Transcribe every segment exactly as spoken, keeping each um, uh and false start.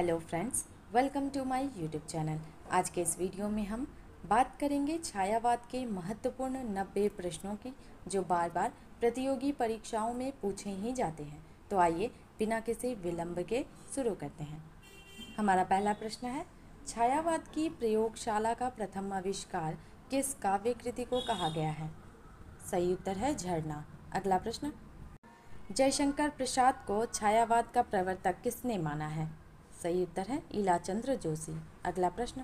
Hello friends, welcome to my YouTube channel. आज के इस वीडियो में हम बात करेंगे छायावाद के महत्वपूर्ण नब्बे प्रश्नों की, जो बार बार प्रतियोगी परीक्षाओं में पूछे ही जाते हैं। तो आइए बिना किसी विलंब के शुरू करते हैं। हमारा पहला प्रश्न है, छायावाद की प्रयोगशाला का प्रथम आविष्कार किस काव्य कृति को कहा गया है? सही उत्तर है झरना। अगला प्रश्न, जयशंकर प्रसाद को छायावाद का प्रवर्तक किसने माना है? सही उत्तर है इलाचंद्र जोशी। अगला प्रश्न,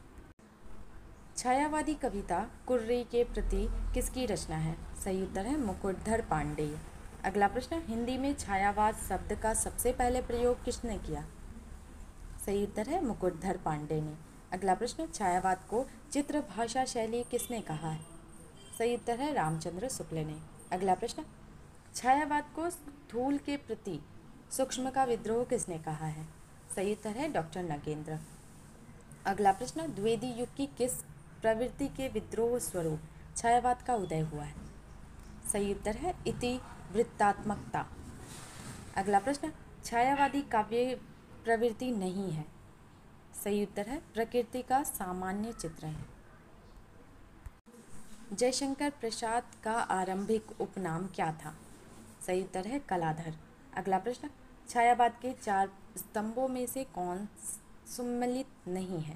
छायावादी कविता कुर्री के प्रति किसकी रचना है? सही उत्तर है मुकुटधर पांडे। अगला प्रश्न, हिंदी में छायावाद शब्द का सबसे पहले प्रयोग किसने किया? सही उत्तर है मुकुटधर पांडे ने। अगला प्रश्न, छायावाद को चित्र भाषा शैली किसने कहा है? सही उत्तर है रामचंद्र शुक्ल ने। अगला प्रश्न, छायावाद को स्थूल के प्रति सूक्ष्म का विद्रोह किसने कहा है? सही उत्तर है डॉक्टर नागेंद्र। अगला प्रश्न, द्विवेदी युग की किस प्रवृत्ति के विद्रोह स्वरूप छायावाद का उदय हुआ है? सही उत्तर है इतिवृत्तात्मकता। अगला प्रश्न, छायावादी काव्य प्रवृत्ति नहीं है। सही उत्तर है प्रकृति का सामान्य चित्र है। जयशंकर प्रसाद का आरंभिक उपनाम क्या था? सही उत्तर है कलाधर। अगला प्रश्न, छायावाद के चार स्तंभों में से कौन सम्मिलित नहीं है?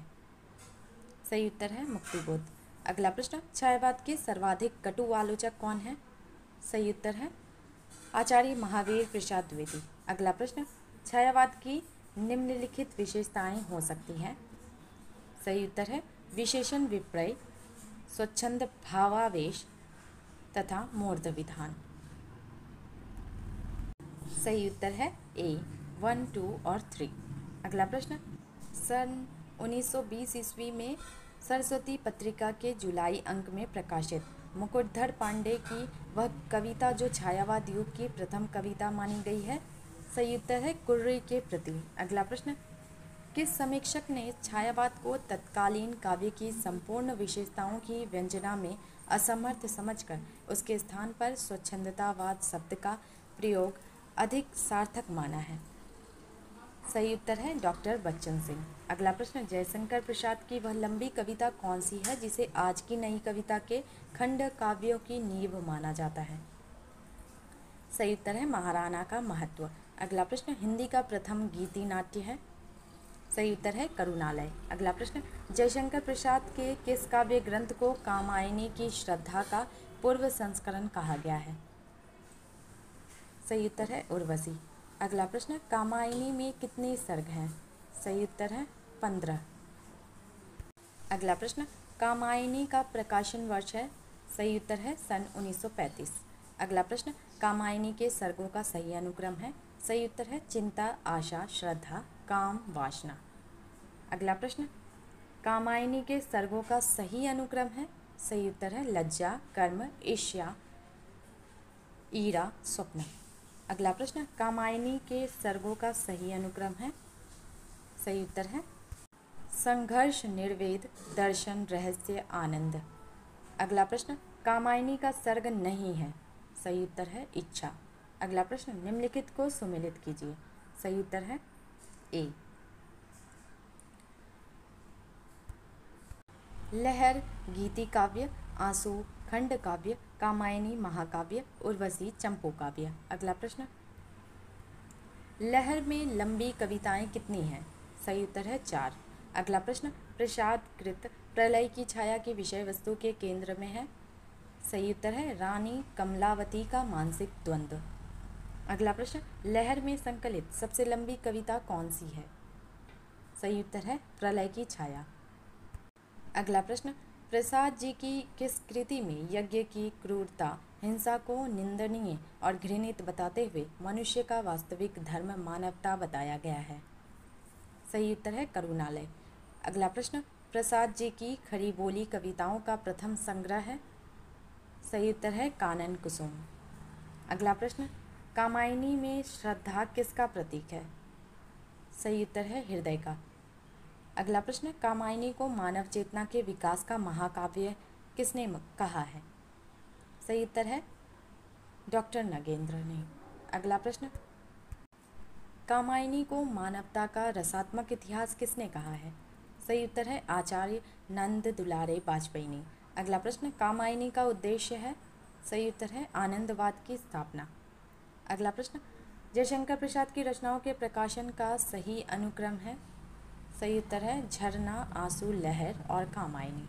सही उत्तर है मुक्तिबोध। अगला प्रश्न, छायावाद के सर्वाधिक कटु आलोचक कौन है? सही उत्तर है आचार्य महावीर प्रसाद द्विवेदी। अगला प्रश्न, छायावाद की निम्नलिखित विशेषताएं हो सकती हैं। सही उत्तर है विशेषण विपर्य, स्वच्छंद भावावेश तथा मूर्त विधान। सही उत्तर है ए, वन, टू और थ्री। अगला प्रश्न, सन उन्नीस सौ बीस ईस्वी में सरस्वती पत्रिका के जुलाई अंक में प्रकाशित मुकुटधर पांडे की वह कविता जो छायावाद युग की प्रथम कविता मानी गई है? सही उत्तर है कुर्री के प्रति। अगला प्रश्न, किस समीक्षक ने छायावाद को तत्कालीन काव्य की संपूर्ण विशेषताओं की व्यंजना में असमर्थ समझकर उसके स्थान पर स्वच्छंदतावाद शब्द का प्रयोग अधिक सार्थक माना है? सही उत्तर है डॉक्टर बच्चन सिंह। अगला प्रश्न, जयशंकर प्रसाद की वह लंबी कविता कौन सी है जिसे आज की नई कविता के खंड काव्यों की नींव माना जाता है? सही उत्तर है महाराणा का महत्व। अगला प्रश्न, हिंदी का प्रथम गीति नाट्य है? सही उत्तर है करुणालय। अगला प्रश्न, जयशंकर प्रसाद के किस काव्य ग्रंथ को कामायनी की श्रद्धा का पूर्व संस्करण कहा गया है? सही उत्तर है उर्वशी। अगला प्रश्न, कामायनी में कितने सर्ग हैं? सही उत्तर है पंद्रह। अगला प्रश्न, कामायनी का प्रकाशन वर्ष है? सही उत्तर है सन उन्नीस सौ पैंतीस। अगला प्रश्न, कामायनी के सर्गों का सही अनुक्रम है? सही उत्तर है चिंता, आशा, श्रद्धा, काम, वासना। अगला प्रश्न, कामायनी के सर्गों का सही अनुक्रम है? सही उत्तर है लज्जा, कर्म, ईर्ष्या, ईरा, स्वप्न। अगला प्रश्न, कामायनी के सर्गों का सही अनुक्रम है? सही उत्तर है संघर्ष, निर्वेद, दर्शन, रहस्य, आनंद। अगला प्रश्न, कामायनी का सर्ग नहीं है? सही उत्तर है इच्छा। अगला प्रश्न, निम्नलिखित को सुमेलित कीजिए। सही उत्तर है ए, लहर गीति काव्य, आंसू खंड काव्य, कामायनी महाकाव्य, उर्वशी चंपू काव्य। अगला प्रश्न, लहर में लंबी कविताएं कितनी हैं? सही उत्तर है चार। अगला प्रश्न, प्रसाद कृत प्रलय की छाया की विषय वस्तु के केंद्र में है? सही उत्तर है रानी कमलावती का मानसिक द्वंद्व। अगला प्रश्न, लहर में संकलित सबसे लंबी कविता कौन सी है? सही उत्तर है प्रलय की छाया। अगला प्रश्न, प्रसाद जी की किस कृति में यज्ञ की क्रूरता, हिंसा को निंदनीय और घृणित बताते हुए मनुष्य का वास्तविक धर्म मानवता बताया गया है? सही उत्तर है करुणालय। अगला प्रश्न, प्रसाद जी की खरी बोली कविताओं का प्रथम संग्रह है? सही उत्तर है कानन कुसुम। अगला प्रश्न, कामायनी में श्रद्धा किसका प्रतीक है? सही उत्तर है हृदय का। अगला प्रश्न, कामायनी को मानव चेतना के विकास का महाकाव्य किसने कहा है? सही उत्तर है डॉक्टर नागेंद्र ने। अगला प्रश्न, कामायनी को मानवता का रसात्मक इतिहास किसने कहा है? सही उत्तर है आचार्य नंद दुलारे वाजपेयी ने। अगला प्रश्न, कामायनी का उद्देश्य है? सही उत्तर है आनंदवाद की स्थापना। अगला प्रश्न, जयशंकर प्रसाद की रचनाओं के प्रकाशन का सही अनुक्रम है? सही उत्तर है झरना, आंसू, लहर और कामायनी।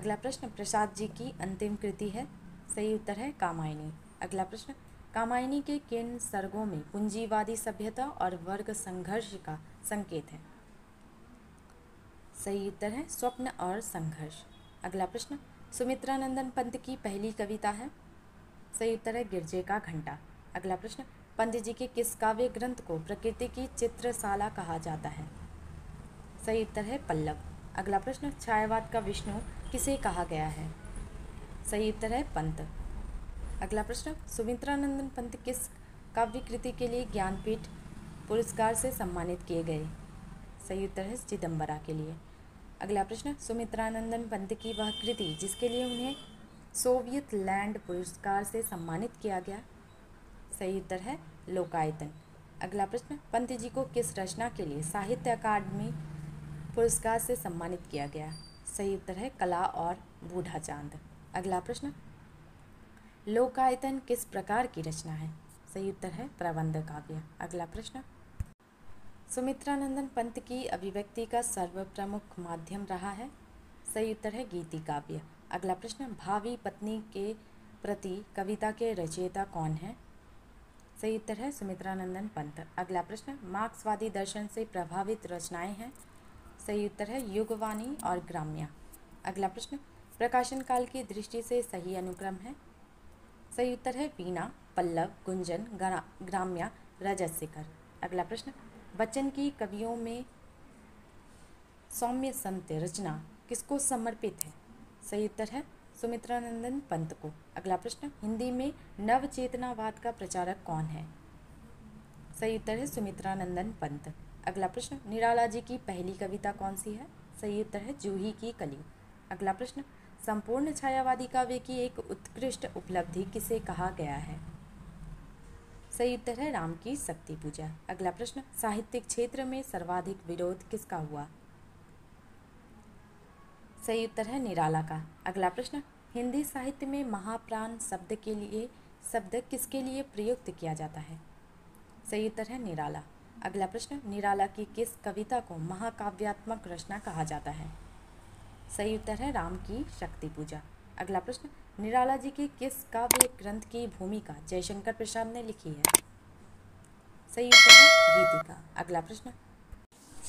अगला प्रश्न, प्रसाद जी की अंतिम कृति है? सही उत्तर है कामायनी। अगला प्रश्न, कामायनी के किन सर्गों में पूंजीवादी सभ्यता और वर्ग संघर्ष का संकेत है? सही उत्तर है स्वप्न और संघर्ष। अगला प्रश्न, सुमित्रानंदन पंत की पहली कविता है? सही उत्तर है गिरजे का घंटा। अगला प्रश्न, पंत जी के किस काव्य ग्रंथ को प्रकृति की चित्रशाला कहा जाता है? सही उत्तर है पल्लव। अगला प्रश्न, छायावाद का विष्णु किसे कहा गया है? सही उत्तर है पंत। अगला प्रश्न, सुमित्रानंदन पंत किस काव्य कृति के लिए ज्ञानपीठ पुरस्कार से सम्मानित किए गए? सही उत्तर है चिदम्बरा के लिए। अगला प्रश्न, सुमित्रानंदन पंत की वह कृति जिसके लिए उन्हें सोवियत लैंड पुरस्कार से सम्मानित किया गया? सही उत्तर है लोकायतन। अगला प्रश्न, पंत जी को किस रचना के लिए साहित्य अकादमी पुरस्कार से सम्मानित किया गया? सही उत्तर है कला और बूढ़ा चांद। अगला प्रश्न, लोकायतन किस प्रकार की रचना है? सही उत्तर है प्रबंध काव्य। अगला प्रश्न, सुमित्रानंदन पंत की अभिव्यक्ति का सर्वप्रमुख माध्यम रहा है? सही उत्तर है गीति काव्य। अगला प्रश्न, भावी पत्नी के प्रति कविता के रचयिता कौन है? सही उत्तर है सुमित्रानंदन पंत। अगला प्रश्न, मार्क्सवादी दर्शन से प्रभावित रचनाएं हैं? सही उत्तर है युगवाणी और ग्राम्या। अगला प्रश्न, प्रकाशन काल की दृष्टि से सही अनुक्रम है? सही उत्तर है वीणा, पल्लव, गुंजन, ग्राम्या, रजत शिखर। अगला प्रश्न, बच्चन की कवियों में सौम्य संत रचना किसको समर्पित है? सही उत्तर है सुमित्रानंदन पंत को। अगला प्रश्न, हिंदी में नवचेतनावाद का प्रचारक कौन है? सही उत्तर है सुमित्रानंदन पंत। अगला प्रश्न, निराला जी की पहली कविता कौन सी है? सही उत्तर है जूही की कली। अगला प्रश्न, संपूर्ण छायावादी काव्य की एक उत्कृष्ट उपलब्धि किसे कहा गया है? सही उत्तर है राम की शक्ति पूजा। अगला प्रश्न, साहित्यिक क्षेत्र में सर्वाधिक विरोध किसका हुआ? सही उत्तर है निराला का। अगला प्रश्न, हिंदी साहित्य में महाप्राण शब्द के लिए शब्द किसके लिए प्रयुक्त किया जाता है? सही उत्तर है निराला। अगला प्रश्न, निराला की किस कविता को महाकाव्यात्मक रचना कहा जाता है? सही उत्तर है राम की शक्ति पूजा। अगला प्रश्न, निराला जी के किस काव्य ग्रंथ की भूमिका जयशंकर प्रसाद ने लिखी है? सही उत्तर है गीतिका। अगला प्रश्न,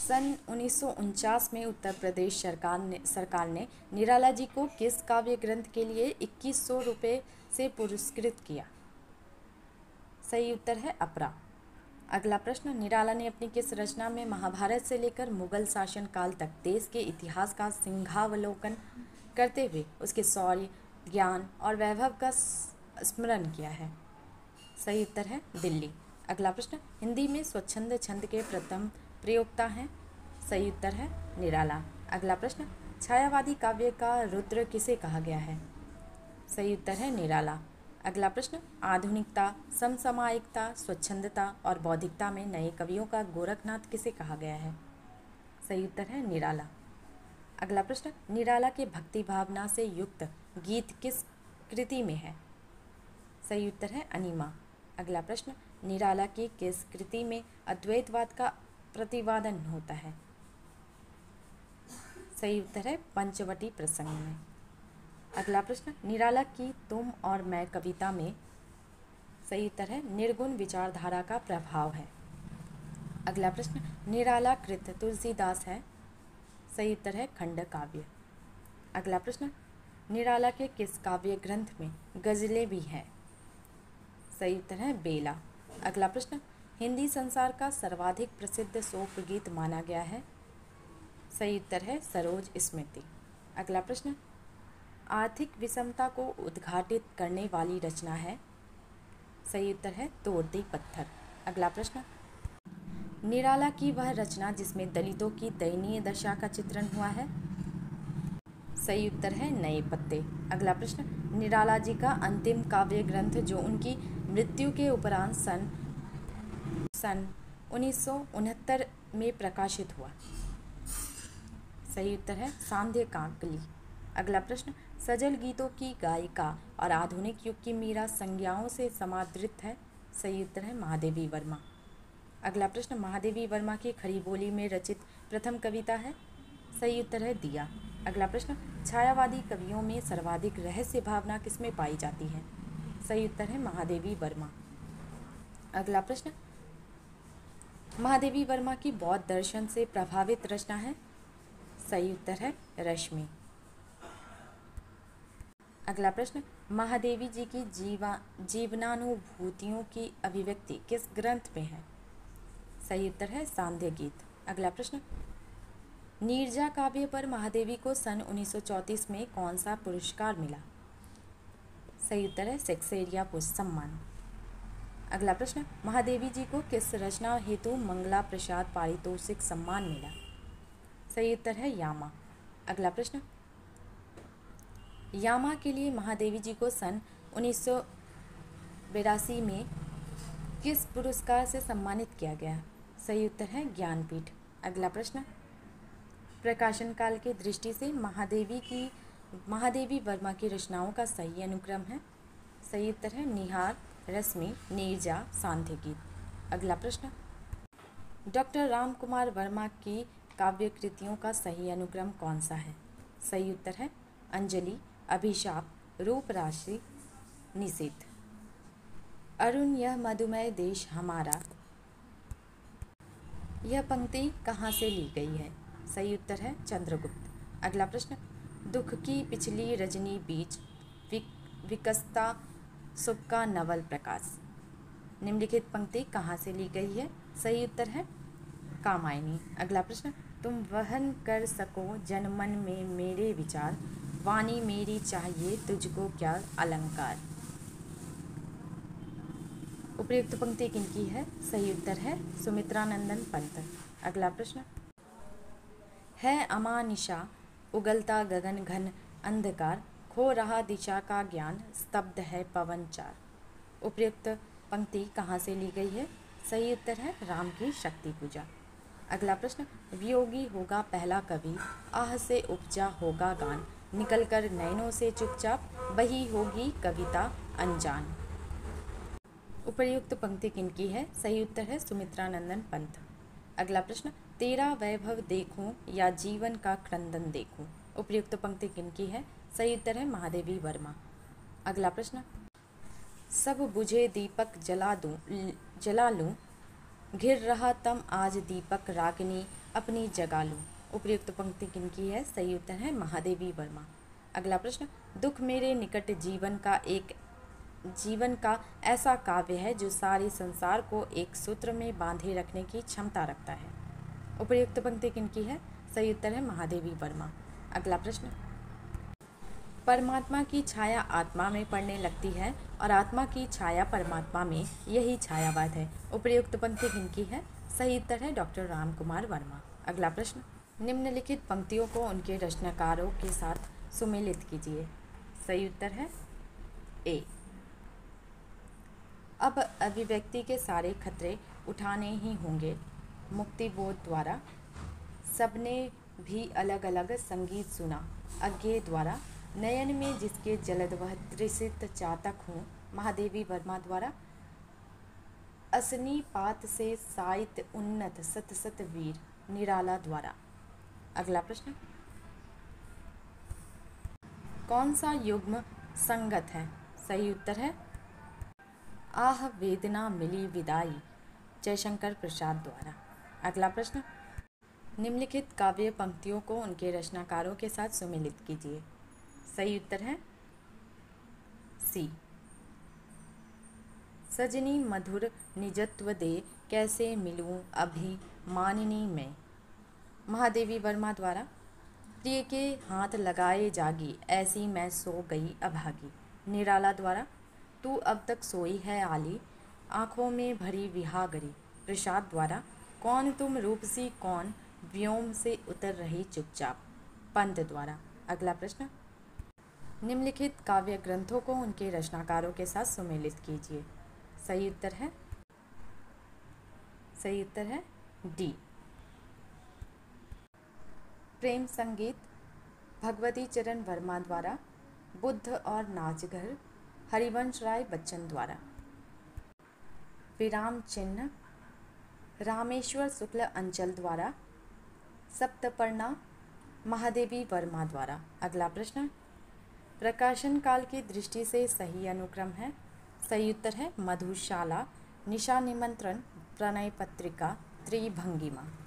सन उन्नीस सौ उनचास में उत्तर प्रदेश सरकार ने सरकार ने निराला जी को किस काव्य ग्रंथ के लिए इक्कीस सौ रुपये से पुरस्कृत किया? सही उत्तर है अपरा। अगला प्रश्न, निराला ने अपनी किस रचना में महाभारत से लेकर मुगल शासन काल तक देश के इतिहास का सिंहावलोकन करते हुए उसके शौर्य, ज्ञान और वैभव का स्मरण किया है? सही उत्तर है दिल्ली। अगला प्रश्न, हिंदी में स्वच्छंद छंद के प्रथम प्रयोक्ता हैं? सही उत्तर है निराला। अगला प्रश्न, छायावादी काव्य का रुद्र किसे कहा गया है? सही उत्तर है निराला। अगला प्रश्न, आधुनिकता, समसामयिकता, स्वच्छंदता और बौद्धिकता में नए कवियों का गोरखनाथ किसे कहा गया है? सही उत्तर है निराला। अगला प्रश्न, निराला के भक्ति भावना से युक्त गीत किस कृति में है? सही उत्तर है अनिमा। अगला प्रश्न, निराला की किस कृति में अद्वैतवाद का प्रतिवादन होता है? सही उत्तर है पंचवटी प्रसंग में। अगला प्रश्न, निराला की तुम और मैं कविता में सही उत्तर है निर्गुण विचारधारा का प्रभाव है। अगला प्रश्न, निराला कृत तुलसीदास है? सही उत्तर है खंड काव्य। अगला प्रश्न, निराला के किस काव्य ग्रंथ में गज़लें भी हैं? सही उत्तर है बेला। अगला प्रश्न, हिंदी संसार का सर्वाधिक प्रसिद्ध शोक गीत माना गया है? सही उत्तर है सरोज स्मृति। अगला प्रश्न, आर्थिक विषमता को उद्घाटित करने वाली रचना है? सही उत्तर है तोड़ती पत्थर। अगला प्रश्न, निराला की वह रचना जिसमें दलितों की दयनीय दशा का चित्रण हुआ है? सही उत्तर है नए पत्ते। अगला प्रश्न, निराला जी का अंतिम काव्य ग्रंथ जो उनकी मृत्यु के उपरांत सन सन उन्नीस सौ उनहत्तर में प्रकाशित हुआ। सही उत्तर है सांध्य काकली। अगला प्रश्न, सजल गीतों की गायिका और आधुनिक युग की मीरा संज्ञाओं से समादृत है। सही उत्तर है महादेवी वर्मा। अगला प्रश्न, महादेवी वर्मा की खड़ी बोली में रचित प्रथम कविता है। सही उत्तर है दिया। अगला प्रश्न, छायावादी कवियों में सर्वाधिक रहस्य भावना किसमें पाई जाती है। सही उत्तर है महादेवी वर्मा। अगला प्रश्न, महादेवी वर्मा की बौद्ध दर्शन से प्रभावित रचना है। सही उत्तर है रश्मि। अगला प्रश्न, महादेवी जी की जीवा जीवनानुभूतियों की अभिव्यक्ति किस ग्रंथ में है। सही उत्तर है सांध्य गीत। अगला प्रश्न, नीरजा काव्य पर महादेवी को सन उन्नीस सौ चौंतीस में कौन सा पुरस्कार मिला। सही उत्तर है सेक्सेरिया पुष्प सम्मान। अगला प्रश्न, महादेवी जी को किस रचना हेतु मंगला प्रसाद पारितोषिक सम्मान मिला। सही उत्तर है यामा। अगला प्रश्न, यामा के लिए महादेवी जी को सन उन्नीस सौ बेरासी में किस पुरस्कार से सम्मानित किया गया। सही उत्तर है ज्ञानपीठ। अगला प्रश्न, प्रकाशन काल की दृष्टि से महादेवी की महादेवी वर्मा की रचनाओं का सही अनुक्रम है। सही उत्तर है निहार, रश्मि, नीरजा, सांध्य गीत। अगला प्रश्न, डॉक्टर रामकुमार वर्मा की काव्य कृतियों का सही अनुक्रम कौन सा है। सही उत्तर है अंजलि, अभिशाप, रूप राशि, निषेध। अरुण यह मधुमय देश हमारा, यह पंक्ति कहाँ से ली गई है। सही उत्तर है चंद्रगुप्त। अगला प्रश्न, दुख की पिछली रजनी बीच विक, विकसता सुख का नवल प्रकाश, निम्नलिखित पंक्ति कहाँ से ली गई है। सही उत्तर है कामायनी। अगला प्रश्न, तुम वहन कर सको जनमन में मेरे विचार, वाणी मेरी चाहिए तुझको क्या अलंकार। उपर्युक्त पंक्ति किनकी है। सही उत्तर है सुमित्रानंदन पंत। अगला प्रश्न, है अमानिशा उगलता गगन घन अंधकार, खो रहा दिशा का ज्ञान, स्तब्ध है पवन चार। उपर्युक्त पंक्ति कहाँ से ली गई है। सही उत्तर है राम की शक्ति पूजा। अगला प्रश्न, वियोगी होगा पहला कवि, आह से उपजा होगा गान, निकलकर नैनों से चुपचाप, बही होगी कविता अनजान। उपर्युक्त पंक्ति किनकी है। सही उत्तर है सुमित्रानंदन पंत। अगला प्रश्न, तेरा वैभव देखूं या जीवन का क्रंदन देखूं। उपर्युक्त पंक्ति किनकी है। सही उत्तर है महादेवी वर्मा। अगला प्रश्न, सब बुझे दीपक जला दूं जला लूं, घिर रहा तम आज दीपक रागिनी, अपनी जगा लूँ। उपर्युक्त पंक्ति किनकी है। सही उत्तर है महादेवी वर्मा। अगला प्रश्न, दुख मेरे निकट जीवन का एक जीवन का ऐसा काव्य है जो सारे संसार को एक सूत्र में बांधे रखने की क्षमता रखता है। उपर्युक्त पंक्ति किनकी है। सही उत्तर है महादेवी वर्मा। अगला प्रश्न, परमात्मा की छाया आत्मा में पड़ने लगती है और आत्मा की छाया परमात्मा में, यही छायावाद है। उपर्युक्त पंक्ति किनकी है। सही उत्तर है डॉक्टर रामकुमार वर्मा। अगला प्रश्न, निम्नलिखित पंक्तियों को उनके रचनाकारों के साथ सुमेलित कीजिए। सही उत्तर है ए। अब अभिव्यक्ति के सारे खतरे उठाने ही होंगे मुक्तिबोध द्वारा, सबने भी अलग अलग संगीत सुना अज्ञेय द्वारा, नयन में जिसके जलद वह त्रिसित चातक हूँ महादेवी वर्मा द्वारा, असनी पात से साहित्य उन्नत सत सत वीर निराला द्वारा। अगला प्रश्न, कौन सा युग्म संगत है। सही उत्तर है आह वेदना मिली विदाई, जयशंकर प्रसाद द्वारा। अगला प्रश्न, निम्नलिखित काव्य पंक्तियों को उनके रचनाकारों के साथ सुमेलित कीजिए। सही उत्तर है सी। सजनी मधुर निजत्व दे, कैसे मिलूं अभी माननी मैं, महादेवी वर्मा द्वारा। प्रिय के हाथ लगाए जागी, ऐसी मैं सो गई अभागी, निराला द्वारा। तू अब तक सोई है आली, आँखों में भरी विहागरी, प्रसाद द्वारा। कौन तुम रूप सी कौन, व्योम से उतर रही चुपचाप, पंत द्वारा। अगला प्रश्न, निम्नलिखित काव्य ग्रंथों को उनके रचनाकारों के साथ सुमेलित कीजिए। सही उत्तर है सही उत्तर है डी। प्रेम संगीत भगवती चरण वर्मा द्वारा, बुद्ध और नाचघर हरिवंश राय बच्चन द्वारा। विराम चिन्ह रामेश्वर शुक्ल अंचल द्वारा, सप्तपर्णा महादेवी वर्मा द्वारा। अगला प्रश्न, प्रकाशन काल की दृष्टि से सही अनुक्रम है। सही उत्तर है मधुशाला, निशा निमंत्रण, प्रणय पत्रिका, त्रिभंगिमा।